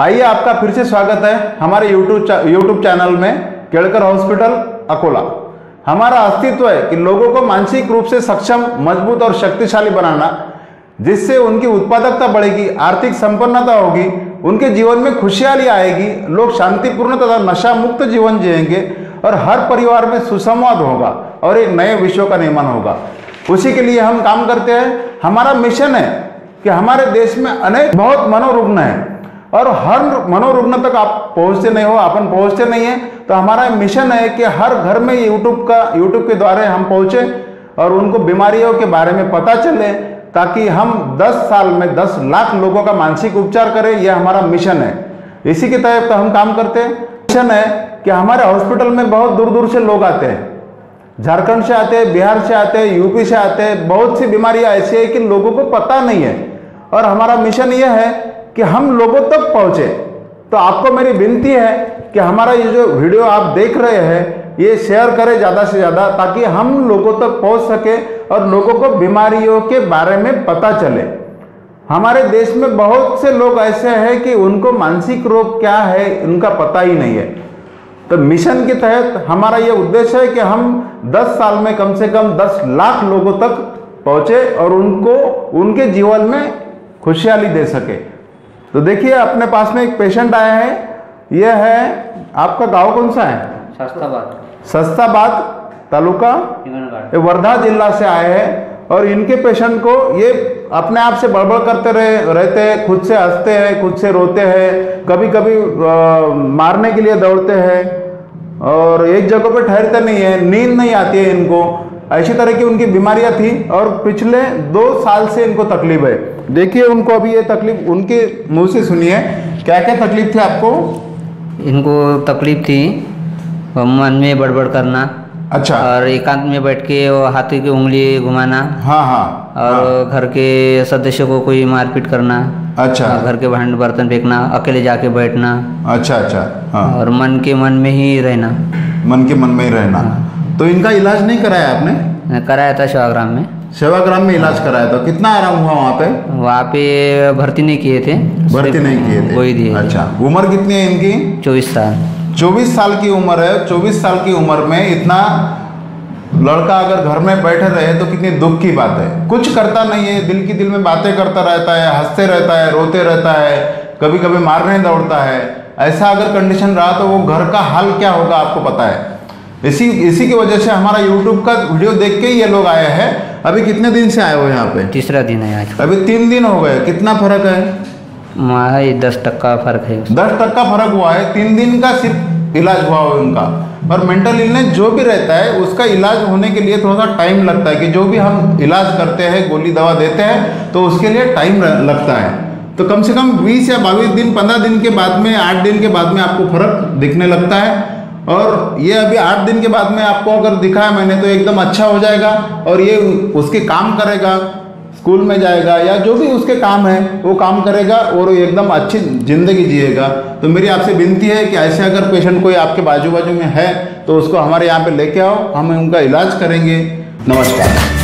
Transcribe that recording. आइए आपका फिर से स्वागत है हमारे यूट्यूब चैनल में केड़कर हॉस्पिटल अकोला। हमारा अस्तित्व है कि लोगों को मानसिक रूप से सक्षम, मजबूत और शक्तिशाली बनाना, जिससे उनकी उत्पादकता बढ़ेगी, आर्थिक संपन्नता होगी, उनके जीवन में खुशहाली आएगी, लोग शांतिपूर्ण तथा नशा मुक्त जीवन जिएंगे और हर परिवार में सुसंवाद होगा और एक नए विश्व का निर्माण होगा। उसी के लिए हम काम करते हैं। हमारा मिशन है कि हमारे देश में अनेक बहुत मनोरुग्ण हैं और हर मनोरुग्ण तक आप पहुँचते नहीं हो, अपन पहुँचते नहीं हैं। तो हमारा मिशन है कि हर घर में यूट्यूब के द्वारा हम पहुँचें और उनको बीमारियों के बारे में पता चले, ताकि हम 10 साल में 10 लाख लोगों का मानसिक उपचार करें। यह हमारा मिशन है। इसी के तहत तो हम काम करते हैं। मिशन है कि हमारे हॉस्पिटल में बहुत दूर दूर से लोग आते हैं, झारखंड से आते हैं, बिहार से आते हैं, यूपी से आते हैं। बहुत सी बीमारियां ऐसी है कि लोगों को पता नहीं है और हमारा मिशन यह है कि हम लोगों तक पहुँचे। तो आपको मेरी विनती है कि हमारा ये जो वीडियो आप देख रहे हैं ये शेयर करें ज़्यादा से ज़्यादा, ताकि हम लोगों तक पहुँच सके और लोगों को बीमारियों के बारे में पता चले। हमारे देश में बहुत से लोग ऐसे हैं कि उनको मानसिक रोग क्या है उनका पता ही नहीं है। तो मिशन के तहत हमारा ये उद्देश्य है कि हम 10 साल में कम से कम 10 लाख लोगों तक पहुँचे और उनको उनके जीवन में खुशहाली दे सके। तो देखिए, अपने पास में एक पेशेंट आया है। यह है, आपका गाँव कौन सा है? सस्ताबाद, तालुका वर्धा जिला से आए हैं। और इनके पेशेंट को ये अपने आप से बड़बड़ करते रहते हैं, खुद से हंसते हैं, खुद से रोते हैं, कभी कभी मारने के लिए दौड़ते हैं और एक जगह पे ठहरते नहीं है, नींद नहीं आती है इनको। ऐसी तरह की उनकी बीमारियां थी और पिछले 2 साल से इनको तकलीफ है। देखिए उनको अभी ये तकलीफ, उनके मुँह से सुनिए क्या क्या तकलीफ थी आपको। इनको तकलीफ थी मन में बड़बड़ करना, अच्छा, और एकांत में बैठ के हाथ की उंगली घुमाना, हाँ हाँ, और घर के सदस्यों को कोई मारपीट करना, अच्छा, घर के भांड बर्तन फेंकना, अकेले जाके बैठना, अच्छा अच्छा, हाँ, और मन के मन में ही रहना हाँ। तो इनका इलाज नहीं कराया आपने? कराया था सेवाग्राम में इलाज कराया था। कितना आराम हुआ वहाँ पे? वहाँ पे भर्ती नहीं किए थे, वही दिए। अच्छा, उम्र कितनी है इनकी? 24 साल की उम्र है। 24 साल की उम्र में इतना लड़का अगर घर में बैठे रहे तो कितनी दुख की बात है। कुछ करता नहीं है, दिल में बातें करता रहता है, हंसते रहता है, रोते रहता है, कभी कभी मारने दौड़ता है। ऐसा अगर कंडीशन रहा तो वो घर का हाल क्या होगा आपको पता है। इसी की वजह से हमारा यूट्यूब का वीडियो देख के ये लोग आए हैं। अभी कितने दिन से आए हो यहाँ पे? तीसरा दिन है आज। अभी 3 दिन हो गए। कितना फर्क है? 10% फर्क है। 10% फर्क हुआ है। 3 दिन का सिर्फ इलाज हुआ है उनका। और मेंटल इलनेस जो भी रहता है उसका इलाज होने के लिए थोड़ा सा टाइम लगता है, कि जो भी हम इलाज करते हैं, गोली दवा देते हैं, तो उसके लिए टाइम लगता है। तो कम से कम 20 या 22 दिन, 15 दिन के बाद में, 8 दिन के बाद में आपको फर्क दिखने लगता है। और ये अभी 8 दिन के बाद में आपको अगर दिखाया मैंने तो एकदम अच्छा हो जाएगा और ये उसके काम करेगा, स्कूल में जाएगा या जो भी उसके काम है वो काम करेगा और वो एकदम अच्छी ज़िंदगी जिएगा। तो मेरी आपसे विनती है कि ऐसे अगर पेशेंट कोई आपके बाजू में है तो उसको हमारे यहाँ पे लेके आओ, हम उनका इलाज करेंगे। नमस्कार।